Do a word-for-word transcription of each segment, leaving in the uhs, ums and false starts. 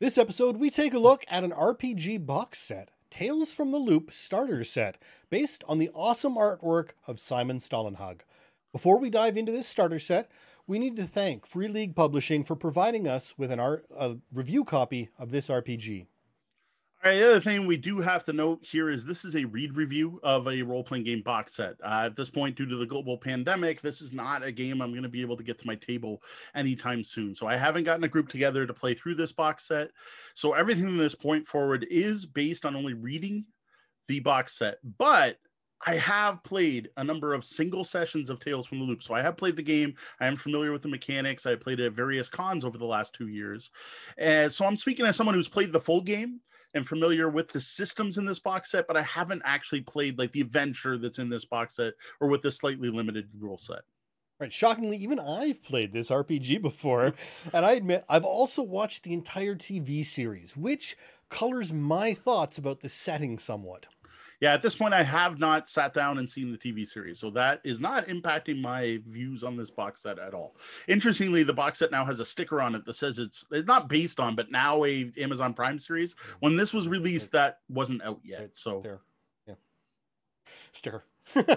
This episode, we take a look at an R P G box set, Tales from the Loop Starter Set, based on the awesome artwork of Simon Stålenhag. Before we dive into this starter set, we need to thank Free League Publishing for providing us with an art, a review copy of this R P G. All right, the other thing we do have to note here is this is a read review of a role-playing game box set. Uh, at this point, due to the global pandemic, this is not a game I'm going to be able to get to my table anytime soon. So I haven't gotten a group together to play through this box set. So everything from this point forward is based on only reading the box set. But I have played a number of single sessions of Tales from the Loop. So I have played the game. I am familiar with the mechanics. I played at various cons over the last two years. And so I'm speaking as someone who's played the full game and familiar with the systems in this box set, but I haven't actually played like the adventure that's in this box set or with the slightly limited rule set. Right. Shockingly, even I've played this R P G before, and I admit I've also watched the entire T V series, which colors my thoughts about the setting somewhat. Yeah, at this point, I have not sat down and seen the T V series, so that is not impacting my views on this box set at all. Interestingly, the box set now has a sticker on it that says it's, it's not based on, but now a Amazon Prime series. When this was released, that wasn't out yet. So there, yeah, sticker. uh,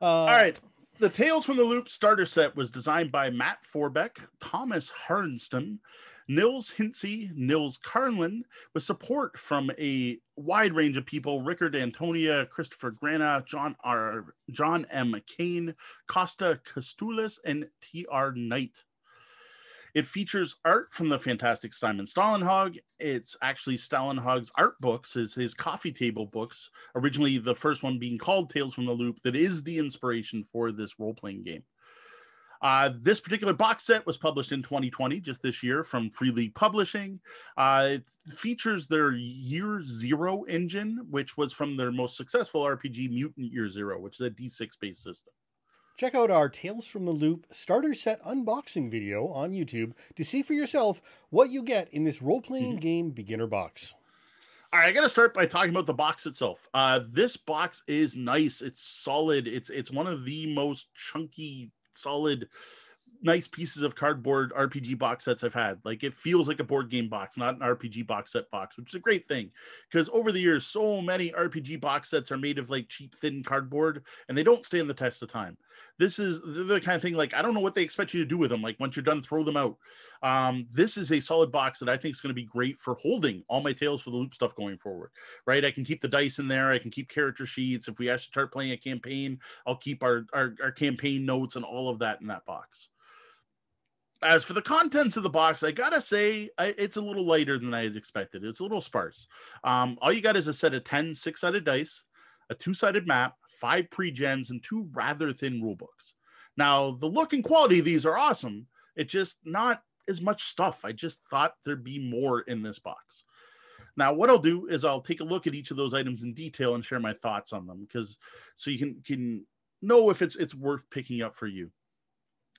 all right. The Tales from the Loop starter set was designed by Matt Forbeck, Tomas Härenstam, Nils Hintze, Nils Karlén, with support from a wide range of people: Rickard Antroia, Christian Granath, John R., John M. Kahane, Kosta Kostulas, and T R Knight. It features art from the fantastic Simon Stålenhag. It's actually Stålenhag's art books, is his coffee table books, originally the first one being called Tales from the Loop, that is the inspiration for this role-playing game. Uh, this particular box set was published in twenty twenty, just this year, from Free League Publishing. Uh, it features their Year Zero engine, which was from their most successful R P G, Mutant Year Zero, which is a D six-based system. Check out our Tales from the Loop starter set unboxing video on YouTube to see for yourself what you get in this role-playing mm-hmm. game beginner box. All right, I got to start by talking about the box itself. Uh, this box is nice. It's solid. It's, it's one of the most chunky, solid, nice pieces of cardboard R P G box sets I've had. Like, it feels like a board game box, not an R P G box set box, which is a great thing, because over the years, so many R P G box sets are made of like cheap, thin cardboard, and they don't stand the test of time. This is the kind of thing, like, I don't know what they expect you to do with them. Like, once you're done, throw them out. Um, this is a solid box that I think is going to be great for holding all my Tales for the Loop stuff going forward, right? I can keep the dice in there. I can keep character sheets. If we actually start playing a campaign, I'll keep our, our, our campaign notes and all of that in that box. As for the contents of the box, I gotta say, I, it's a little lighter than I had expected. It's a little sparse. Um, all you got is a set of ten six-sided dice, a two-sided map, five pre-gens, and two rather thin rule books. Now, the look and quality of these are awesome. It's just not as much stuff. I just thought there'd be more in this box. Now, what I'll do is I'll take a look at each of those items in detail and share my thoughts on them, because so you can, can know if it's, it's worth picking up for you.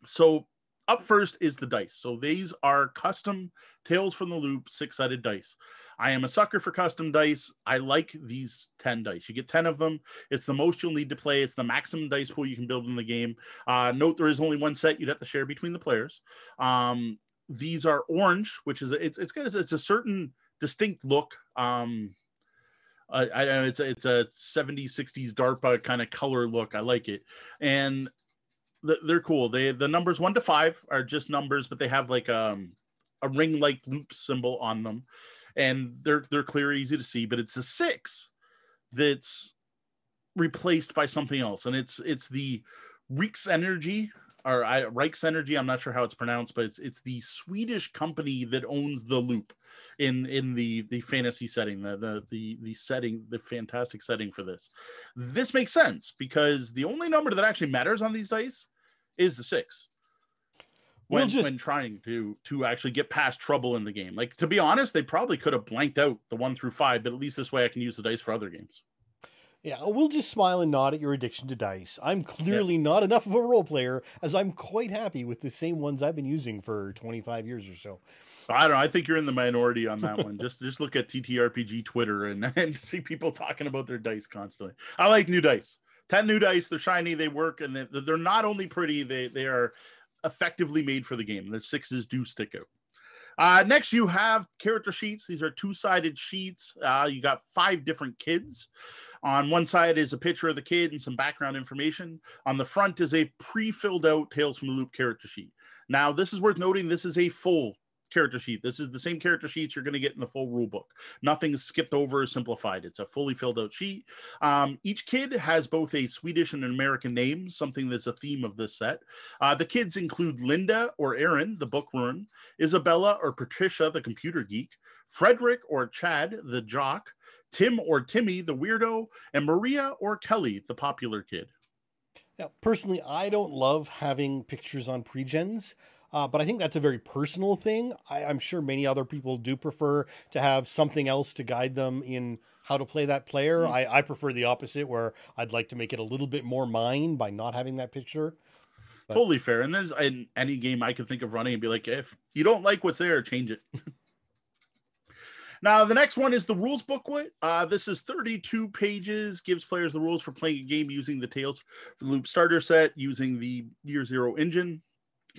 So, up first is the dice. So these are custom Tales from the Loop six-sided dice. I am a sucker for custom dice. I like these ten dice. You get ten of them. It's the most you'll need to play. It's the maximum dice pool you can build in the game. Uh, note there is only one set you'd have to share between the players. Um, these are orange, which is a, it's it's it's a certain distinct look. Um, I, I know it's a, it's a seventies, sixties DARPA kind of color look. I like it. And they're cool. They the numbers one to five are just numbers, but they have like um, a ring-like loop symbol on them, and they're they're clear, easy to see. But it's a six that's replaced by something else, and it's it's the Riksenergi or I, Riksenergi. I'm not sure how it's pronounced, but it's it's the Swedish company that owns the loop in in the the fantasy setting, the the the, the setting, the fantastic setting for this. This makes sense because the only number that actually matters on these dice is the six. When, we'll just... when trying to to actually get past trouble in the game, like, to be honest, they probably could have blanked out the one through five, but at least this way I can use the dice for other games. Yeah, we'll just smile and nod at your addiction to dice. I'm clearly yeah. not enough of a role player, as I'm quite happy with the same ones I've been using for twenty-five years or so. I don't know. I think you're in the minority on that one. Just just look at T T R P G Twitter and, and see people talking about their dice constantly. I like new dice. ten new dice. They're shiny. They work. And they, they're not only pretty, they, they are effectively made for the game. The sixes do stick out. Uh, next, you have character sheets. These are two-sided sheets. Uh, you got five different kids. On one side is a picture of the kid and some background information. On the front is a pre-filled out Tales from the Loop character sheet. Now, this is worth noting, this is a full character sheet. This is the same character sheets you're going to get in the full rule book. Nothing's skipped over or simplified. It's a fully filled out sheet. Um, each kid has both a Swedish and an American name, something that's a theme of this set. Uh, the kids include Linda or Aaron, the bookworm, Isabella or Patricia, the computer geek, Frederick or Chad, the jock, Tim or Timmy, the weirdo, and Maria or Kelly, the popular kid. Now, personally, I don't love having pictures on pre-gens. Uh, but I think that's a very personal thing. I, I'm sure many other people do prefer to have something else to guide them in how to play that player. Mm. I, I prefer the opposite, where I'd like to make it a little bit more mine by not having that picture. But totally fair. And there's in any game I could think of running and be like, if you don't like what's there, change it. Now, the next one is the rules booklet. Uh, this is thirty-two pages, gives players the rules for playing a game using the Tales from the Loop starter set, using the Year Zero engine.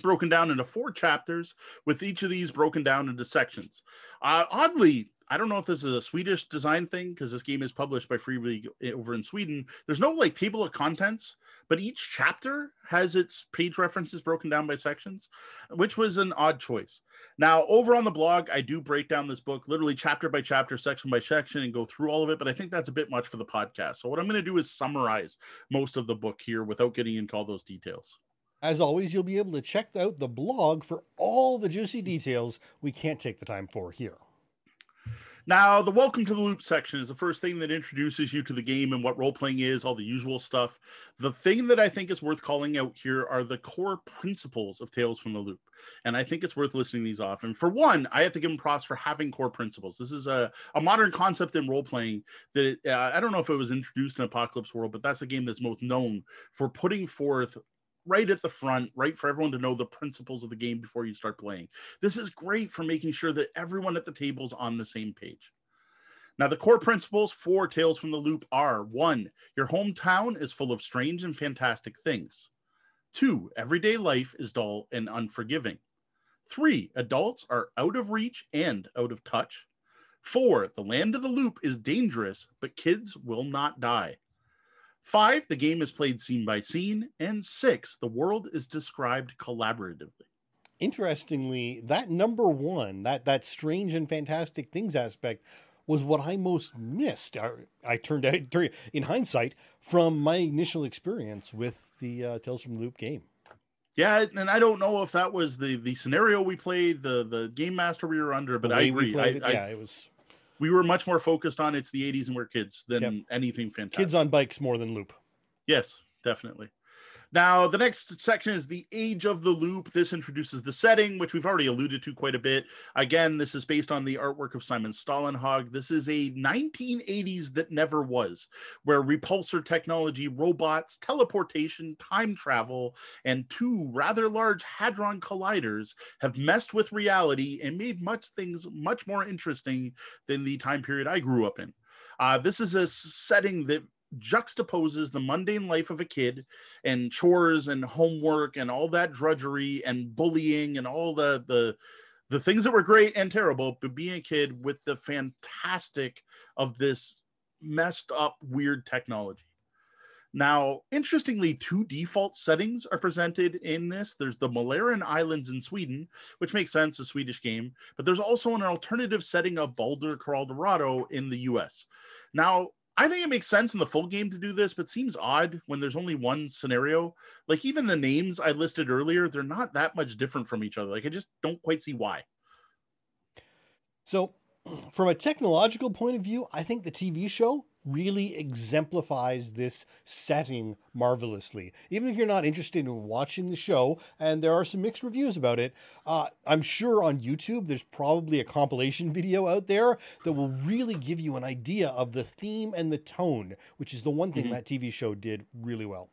Broken down into four chapters, with each of these broken down into sections. Uh, oddly, I don't know if this is a Swedish design thing, because this game is published by Free League over in Sweden. There's no like table of contents, but each chapter has its page references broken down by sections, which was an odd choice. Now, over on the blog, I do break down this book literally chapter by chapter, section by section, and go through all of it, but I think that's a bit much for the podcast. So what I'm going to do is summarize most of the book here without getting into all those details. As always, you'll be able to check out the blog for all the juicy details we can't take the time for here. Now, the Welcome to the Loop section is the first thing that introduces you to the game and what role-playing is, all the usual stuff. The thing that I think is worth calling out here are the core principles of Tales from the Loop, and I think it's worth listing these off. And for one, I have to give them props for having core principles. This is a, a modern concept in role-playing that it, uh, I don't know if it was introduced in Apocalypse World, but that's the game that's most known for putting forth right at the front, right, for everyone to know the principles of the game before you start playing. This is great for making sure that everyone at the table's on the same page. Now, the core principles for Tales from the Loop are: one, your hometown is full of strange and fantastic things. Two, everyday life is dull and unforgiving. Three, adults are out of reach and out of touch. Four, the land of the loop is dangerous, but kids will not die. Five, the game is played scene by scene. And six, the world is described collaboratively. Interestingly, that number one, that, that strange and fantastic things aspect, was what I most missed. I, I turned out, in hindsight, from my initial experience with the uh, Tales from the Loop game. Yeah, and I don't know if that was the, the scenario we played, the, the game master we were under, but I agree. I, it, I, yeah, it was... We were much more focused on it's the eighties and we're kids than yep. anything fantastic. Kids on bikes more than loop. Yes, definitely. Now, the next section is the age of the loop. This introduces the setting, which we've already alluded to quite a bit. Again, this is based on the artwork of Simon Stålenhag. This is a nineteen eighties that never was, where repulsor technology, robots, teleportation, time travel, and two rather large hadron colliders have messed with reality and made much things much more interesting than the time period I grew up in. Uh, this is a setting that juxtaposes the mundane life of a kid and chores and homework and all that drudgery and bullying and all the the the things that were great and terrible, but being a kid, with the fantastic of this messed up weird technology. Now, interestingly, two default settings are presented in this. There's the Mälaren Islands in Sweden, which makes sense, a Swedish game, but there's also an alternative setting of Boulder, Colorado in the U S. Now, I think it makes sense in the full game to do this, but seems odd when there's only one scenario. Like, even the names I listed earlier, they're not that much different from each other. Like, I just don't quite see why. So from a technological point of view, I think the T V show really exemplifies this setting marvelously. Even if you're not interested in watching the show, and there are some mixed reviews about it, uh, I'm sure on YouTube there's probably a compilation video out there that will really give you an idea of the theme and the tone, which is the one thing mm-hmm. that T V show did really well.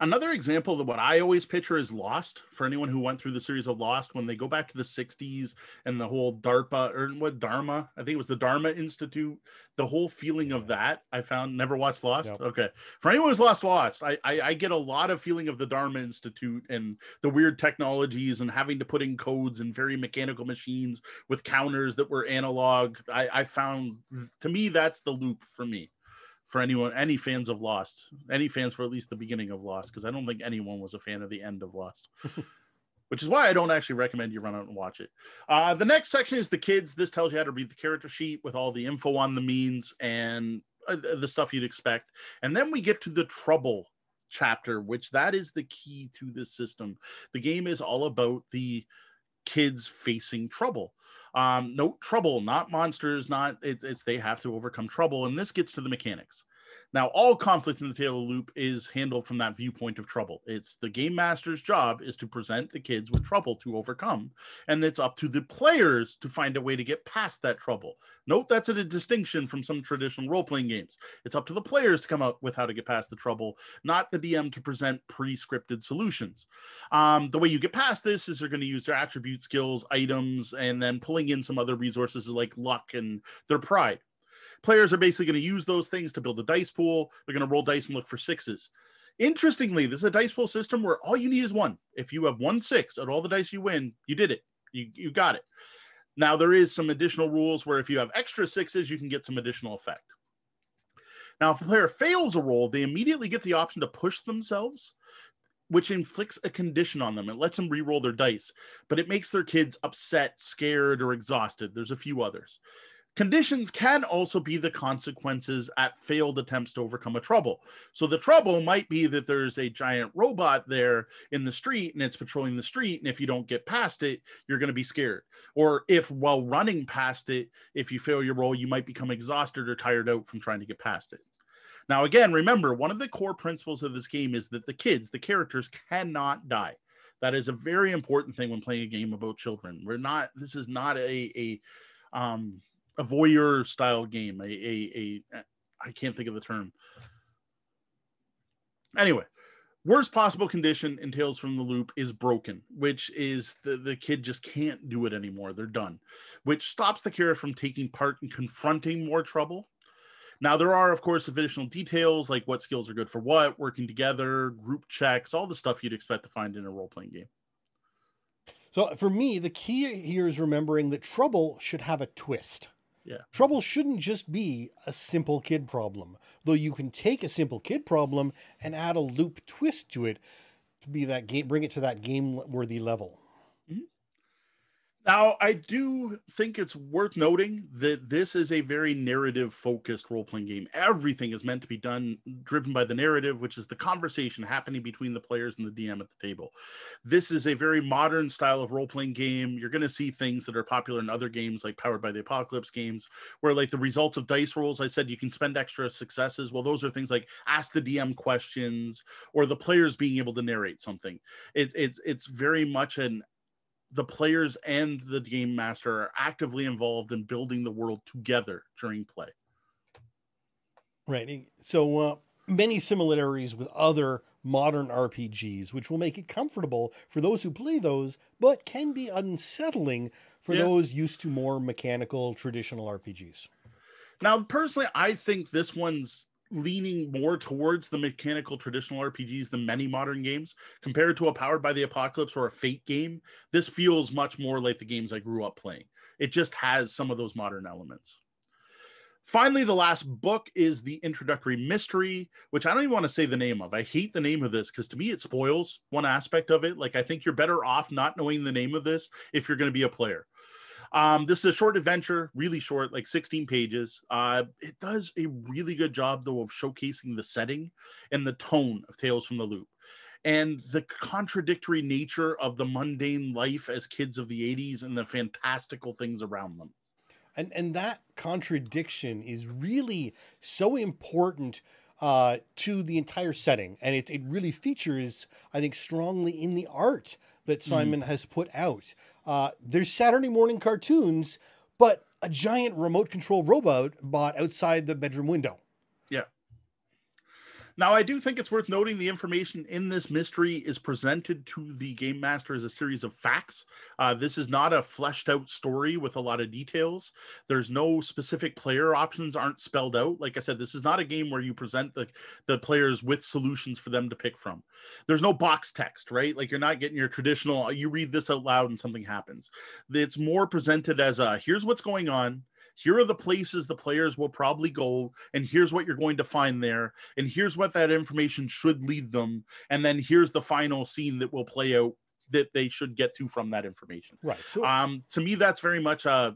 Another example that what I always picture is Lost. For anyone who went through the series of Lost, when they go back to the sixties and the whole DARPA or what Dharma, I think it was the Dharma Institute, the whole feeling of that, I found. Never watched Lost? Yep. Okay. For anyone who's lost Lost, I, I, I get a lot of feeling of the Dharma Institute and the weird technologies and having to put in codes and very mechanical machines with counters that were analog. I, I found, to me, that's the Loop for me. For anyone, any fans of Lost, any fans for at least the beginning of Lost, because I don't think anyone was a fan of the end of Lost, which is why I don't actually recommend you run out and watch it. Uh, the next section is the kids. This tells you how to read the character sheet with all the info on the means and uh, the stuff you'd expect. And then we get to the trouble chapter, which that is the key to this system. The game is all about the kids facing trouble. Um, no trouble, not monsters, not it's, it's they have to overcome trouble. And this gets to the mechanics. Now, all conflict in the Tale of the Loop is handled from that viewpoint of trouble. It's the game master's job is to present the kids with trouble to overcome. And it's up to the players to find a way to get past that trouble. Note that's a distinction from some traditional role-playing games. It's up to the players to come up with how to get past the trouble, not the D M to present pre-scripted solutions. Um, the way you get past this is they're going to use their attribute, skills, items, and then pulling in some other resources like luck and their pride. Players are basically going to use those things to build a dice pool. They're going to roll dice and look for sixes. Interestingly, this is a dice pool system where all you need is one. If you have one six at all the dice you win, you did it. You, you got it. Now, there is some additional rules where if you have extra sixes, you can get some additional effect. Now, if a player fails a roll, they immediately get the option to push themselves, which inflicts a condition on them. It lets them re-roll their dice, but it makes their kids upset, scared, or exhausted. There's a few others. Conditions can also be the consequences at failed attempts to overcome a trouble. So the trouble might be that there's a giant robot there in the street and it's patrolling the street. And if you don't get past it, you're going to be scared. Or if while running past it, if you fail your roll, you might become exhausted or tired out from trying to get past it. Now, again, remember, one of the core principles of this game is that the kids, the characters, cannot die. That is a very important thing when playing a game about children. We're not, this is not a, a, um, a voyeur style game. A, a, a, I can't think of the term. Anyway, worst possible condition in Tales from the Loop is broken, which is the, the kid just can't do it anymore. They're done, which stops the character from taking part in confronting more trouble. Now, there are, of course, additional details like what skills are good for what, working together, group checks, all the stuff you'd expect to find in a role-playing game. So for me, the key here is remembering that trouble should have a twist. Yeah. Trouble shouldn't just be a simple kid problem, though you can take a simple kid problem and add a loop twist to it to be that game, bring it to that game-worthy level. Mm-hmm. Now, I do think it's worth noting that this is a very narrative-focused role-playing game. Everything is meant to be done, driven by the narrative, which is the conversation happening between the players and the D M at the table. This is a very modern style of role-playing game. You're going to see things that are popular in other games, like Powered by the Apocalypse games, where like the results of dice rolls, I said you can spend extra successes. Well, those are things like ask the D M questions or the players being able to narrate something. It, it's, it's very much an the players and the game master are actively involved in building the world together during play. Right. So uh, many similarities with other modern R P Gs, which will make it comfortable for those who play those, but can be unsettling for yeah. those used to more mechanical, traditional R P Gs. Now, personally, I think this one's leaning more towards the mechanical traditional R P Gs than many modern games. Compared to a Powered by the Apocalypse or a Fate game, this feels much more like the games I grew up playing. It just has some of those modern elements. Finally, the last book is the introductory mystery, which I don't even want to say the name of. I hate the name of this because to me it spoils one aspect of it. Like, I think you're better off not knowing the name of this if you're going to be a player. Um, this is a short adventure, really short, like sixteen pages. Uh, it does a really good job, though, of showcasing the setting and the tone of Tales from the Loop and the contradictory nature of the mundane life as kids of the eighties and the fantastical things around them. And, and that contradiction is really so important uh, to the entire setting. And it, it really features, I think, strongly in the art that Simon mm. has put out. Uh, there's Saturday morning cartoons, but a giant remote control robot bought outside the bedroom window. Yeah. Now, I do think it's worth noting the information in this mystery is presented to the Game Master as a series of facts. Uh, this is not a fleshed out story with a lot of details. There's no specific player options aren't spelled out. Like I said, this is not a game where you present the, the players with solutions for them to pick from. There's no box text, right? Like you're not getting your traditional, you read this out loud and something happens. It's more presented as a, here's what's going on. Here are the places the players will probably go, and here's what you're going to find there, and here's what that information should lead them, and then here's the final scene that will play out that they should get to from that information. Right. So, um, to me, that's very much uh,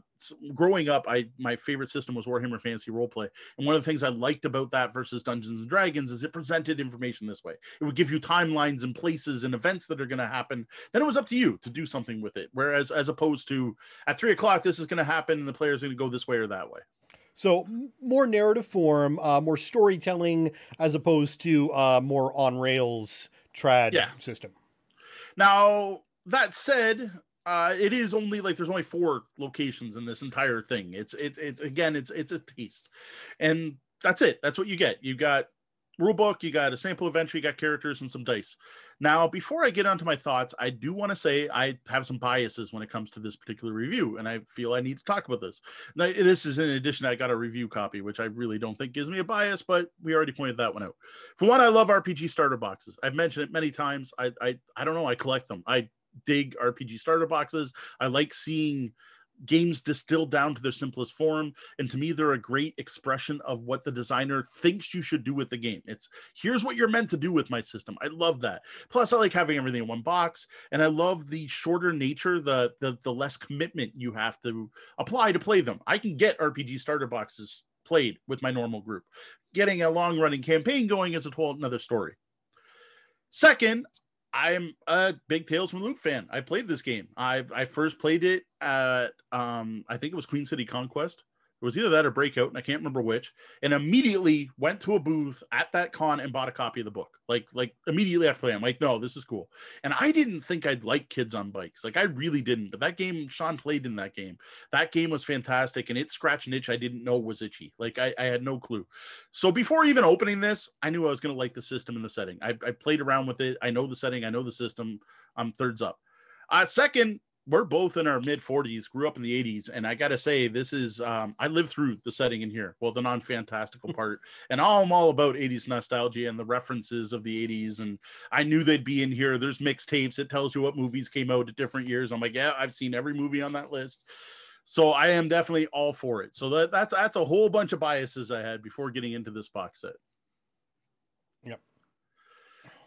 growing up. I my favorite system was Warhammer Fantasy Roleplay, and one of the things I liked about that versus Dungeons and Dragons is it presented information this way. It would give you timelines and places and events that are going to happen. Then it was up to you to do something with it. Whereas, as opposed to at three o'clock, this is going to happen, and the players are going to go this way or that way. So more narrative form, uh, more storytelling, as opposed to uh, more on rails trad yeah. system. Now, that said, uh, it is only like there's only four locations in this entire thing. It's it's it's again, it's it's a taste, and that's it. That's what you get. You got rulebook, you got a sample adventure, you got characters and some dice. Now, before I get onto my thoughts, I do want to say I have some biases when it comes to this particular review, and I feel I need to talk about this. Now, this is in addition, I got a review copy, which I really don't think gives me a bias, but we already pointed that one out. For one, I love R P G starter boxes. I've mentioned it many times. I I, I don't know. I collect them. I dig R P G starter boxes. I like seeing games distilled down to their simplest form, and to me they're a great expression of what the designer thinks you should do with the game. It's here's what you're meant to do with my system. I love that. Plus I like having everything in one box, and I love the shorter nature, the the, the less commitment you have to apply to play them. I can get R P G starter boxes played with my normal group. Getting a long running campaign going is a whole another story. Second, I'm a big Tales from the Loop fan. I played this game. I I first played it at, um, I think it was Queen City Conquest. It was either that or Breakout, and I can't remember which. And immediately went to a booth at that con and bought a copy of the book. Like, like immediately after playing, I'm like, no, this is cool. And I didn't think I'd like Kids on Bikes. Like, I really didn't. But that game, Sean played in that game. That game was fantastic, and it scratched an itch I didn't know was itchy. Like, I, I had no clue. So before even opening this, I knew I was going to like the system and the setting. I, I played around with it. I know the setting. I know the system. I'm thirds up. Uh, second, we're both in our mid forties, grew up in the eighties, and I got to say, this is, um, I lived through the setting in here, well, the non-fantastical part, and I'm all about eighties nostalgia and the references of the eighties, and I knew they'd be in here. There's mixtapes. It tells you what movies came out at different years. I'm like, yeah, I've seen every movie on that list, so I am definitely all for it. So that, that's, that's a whole bunch of biases I had before getting into this box set. Yep.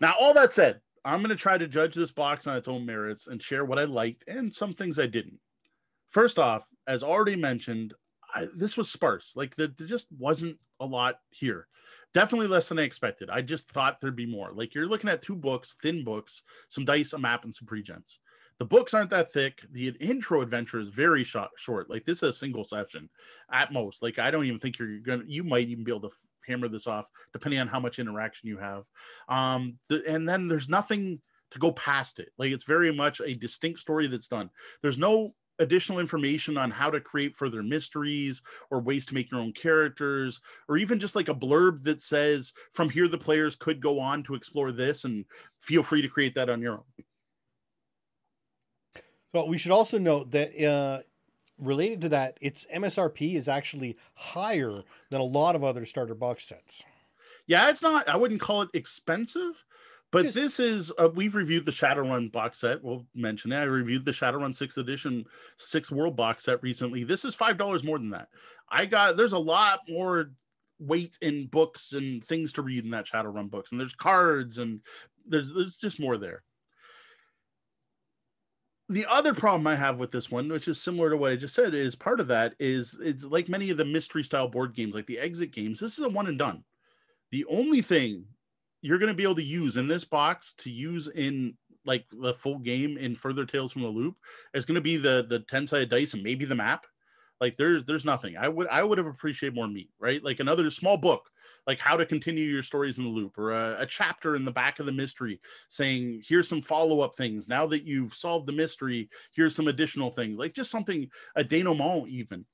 Now, all that said, I'm going to try to judge this box on its own merits and share what I liked and some things I didn't. First off, as already mentioned, I, this was sparse. Like, there, there just wasn't a lot here. Definitely less than I expected. I just thought there'd be more. Like, you're looking at two books, thin books, some dice, a map, and some pre-gens. The books aren't that thick. The intro adventure is very short, short. Like, this is a single session at most. Like, I don't even think you're going to, you might even be able to hammer this off depending on how much interaction you have. Um, the, and then there's nothing to go past it. Like, it's very much a distinct story that's done. There's no additional information on how to create further mysteries or ways to make your own characters, or even just like a blurb that says, from here, the players could go on to explore this and feel free to create that on your own. Well, we should also note that, uh, related to that, its M S R P is actually higher than a lot of other starter box sets. Yeah, it's not, I wouldn't call it expensive, but Just, this is, uh, we've reviewed the Shadowrun box set. We'll mention it. I reviewed the Shadowrun Sixth Edition Six World box set recently. This is five dollars more than that. I got, there's a lot more weight in books and things to read in that Shadowrun books. And there's cards and there's there's just more there. The other problem I have with this one, which is similar to what I just said, is part of that is it's like many of the mystery style board games, like the exit games. This is a one and done. The only thing you're going to be able to use in this box to use in like the full game in further Tales from the Loop is going to be the, the ten sided dice and maybe the map. Like there's, there's nothing. I would, I would have appreciated more meat, right? Like another small book, like how to continue your stories in the loop, or a, a chapter in the back of the mystery saying, here's some follow-up things. Now that you've solved the mystery, here's some additional things, like just something, a denouement even.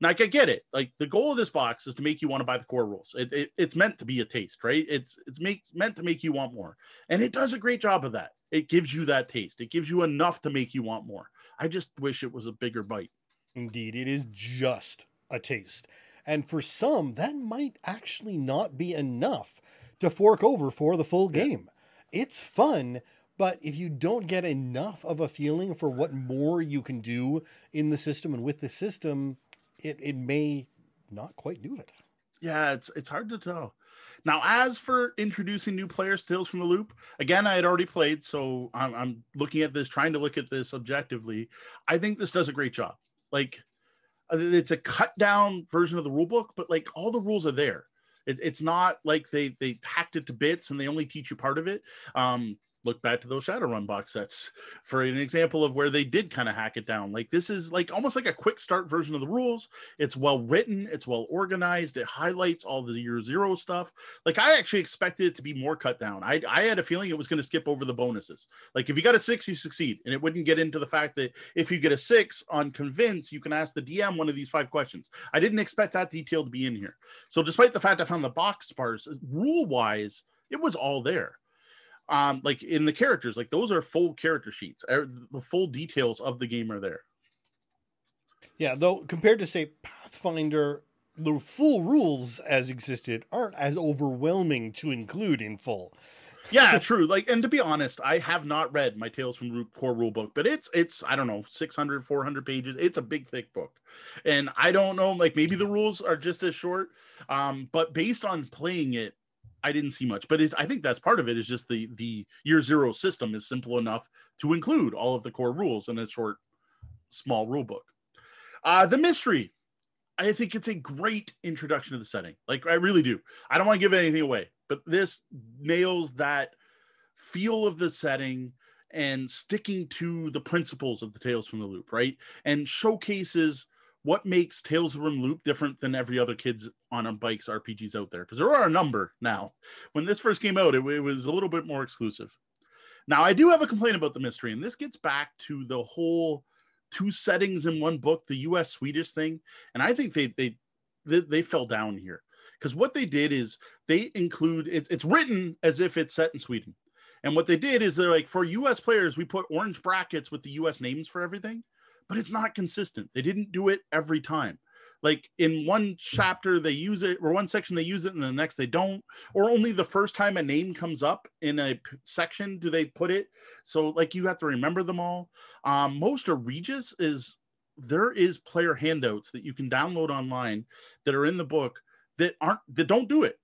Like, I get it. Like, the goal of this box is to make you want to buy the core rules. It, it, it's meant to be a taste, right? It's it's make, meant to make you want more. And it does a great job of that. It gives you that taste. It gives you enough to make you want more. I just wish it was a bigger bite. Indeed, it is just a taste. And for some, that might actually not be enough to fork over for the full game. Yeah. It's fun, but if you don't get enough of a feeling for what more you can do in the system and with the system, it, it may not quite do it. Yeah, it's it's hard to tell. Now, as for introducing new players to Tales from the Loop, again, I had already played, so I'm, I'm looking at this, trying to look at this objectively. I think this does a great job. Like, it's a cut down version of the rule book, but like all the rules are there. It, it's not like they they hacked it to bits and they only teach you part of it. Um, look back to those Shadowrun box sets for an example of where they did kind of hack it down. Like, this is like almost like a quick start version of the rules. It's well written, it's well organized, it highlights all the Year Zero stuff. Like, I actually expected it to be more cut down. I, I had a feeling it was going to skip over the bonuses. Like, if you got a six, you succeed, and it wouldn't get into the fact that if you get a six on convince, you can ask the D M one of these five questions. I didn't expect that detail to be in here. So despite the fact I found the box sparse, rule wise, it was all there. Um, like in the characters, like those are full character sheets. The full details of the game are there. Yeah, though compared to, say, Pathfinder, the full rules as existed aren't as overwhelming to include in full. Yeah, true. Like, and to be honest, I have not read my Tales from the core rule book, but it's, it's, I don't know, six hundred, four hundred pages. It's a big, thick book. And I don't know, like maybe the rules are just as short, um, but based on playing it, I didn't see much, but it's, I think that's part of it is just the, the Year Zero system is simple enough to include all of the core rules in a short, small rule book. Uh, the mystery, I think it's a great introduction to the setting. Like, I really do. I don't want to give anything away, but this nails that feel of the setting and sticking to the principles of the Tales from the Loop, right? And showcases what makes Tales from the Loop different than every other Kids on Bikes R P Gs out there? Because there are a number now. When this first came out, it, it was a little bit more exclusive. Now, I do have a complaint about the mystery, and this gets back to the whole two settings in one book, the U S Swedish thing. And I think they they they, they fell down here. Because what they did is they include, it, it's written as if it's set in Sweden. And what they did is they're like, for U S players, we put orange brackets with the U S names for everything. But it's not consistent. They didn't do it every time. Like in one chapter, they use it, or one section they use it, and the next they don't. Or only the first time a name comes up in a section do they put it. So like you have to remember them all. Um, most are Regis is, there is player handouts that you can download online that are in the book that aren't, that don't do it.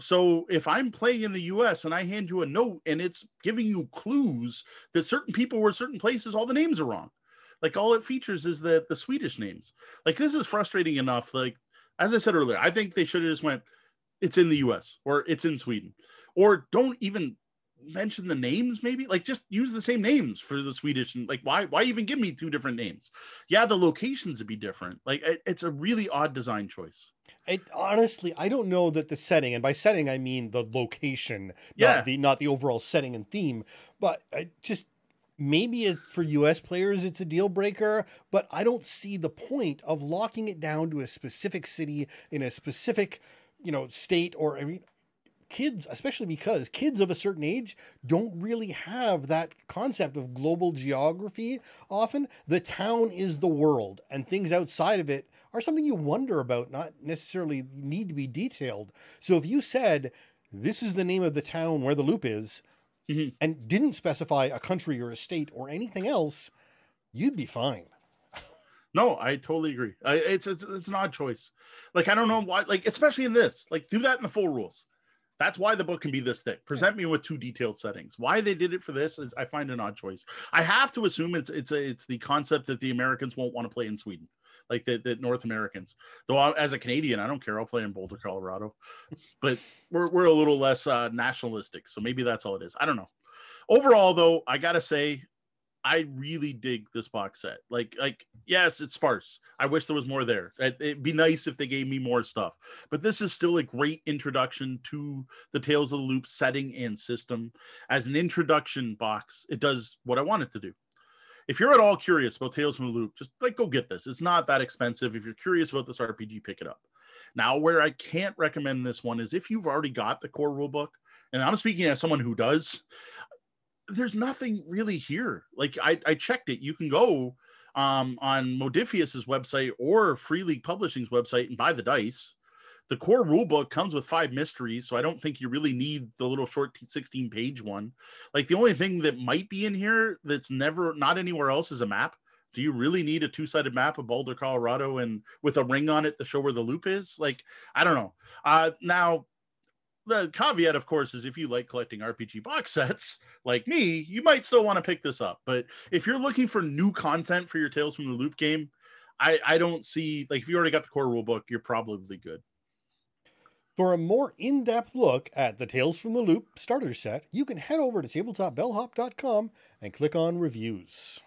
So if I'm playing in the U S and I hand you a note and it's giving you clues that certain people were certain places, all the names are wrong. Like, all it features is the, the Swedish names. Like, this is frustrating enough. Like, as I said earlier, I think they should have just went, it's in the U S or it's in Sweden. Or don't even mention the names, maybe. Like, just use the same names for the Swedish. And, like, why why even give me two different names? Yeah, the locations would be different. Like, it, it's a really odd design choice. It, honestly, I don't know that the setting, and by setting, I mean the location, yeah. not, the, not the overall setting and theme. But I just... Maybe it, for U S players, it's a deal breaker, but I don't see the point of locking it down to a specific city in a specific, you know, state or I mean, kids, especially because kids of a certain age don't really have that concept of global geography. Often the town is the world and things outside of it are something you wonder about, not necessarily need to be detailed. So if you said, this is the name of the town where the loop is, Mm-hmm. and didn't specify a country or a state or anything else, you'd be fine. No, I totally agree. I, it's, it's it's an odd choice. Like, I don't know why, like, especially in this, like, do that in the full rules. That's why the book can be this thick. Present me with two detailed settings. Why they did it for this is I find an odd choice. I have to assume it's it's a, it's the concept that the Americans won't want to play in Sweden, like the, the North Americans. Though I, as a Canadian, I don't care. I'll play in Boulder, Colorado, but we're we're a little less uh, nationalistic. So maybe that's all it is. I don't know. Overall, though, I gotta say, I really dig this box set. Like, like, yes, it's sparse. I wish there was more there. It, it'd be nice if they gave me more stuff, but this is still a great introduction to the Tales of the Loop setting and system. As an introduction box, it does what I want it to do. if you're at all curious about Tales from the Loop, just like go get this. It's not that expensive. If you're curious about this R P G, pick it up. Now, where I can't recommend this one is if you've already got the core rulebook, and I'm speaking as someone who does, there's nothing really here. Like I, I checked it. You can go um, on Modiphius's website or Free League Publishing's website and buy the dice. The core rulebook comes with five mysteries, so I don't think you really need the little short sixteen page one. Like the only thing that might be in here that's never not anywhere else is a map. Do you really need a two-sided map of Boulder, Colorado, and with a ring on it to show where the loop is? Like, I don't know. Uh, now, the caveat, of course, is if you like collecting R P G box sets, like me, you might still want to pick this up. But if you're looking for new content for your Tales from the Loop game, I, I don't see, like, if you already got the core rulebook, you're probably good. For a more in-depth look at the Tales from the Loop starter set, you can head over to tabletop bellhop dot com and click on Reviews.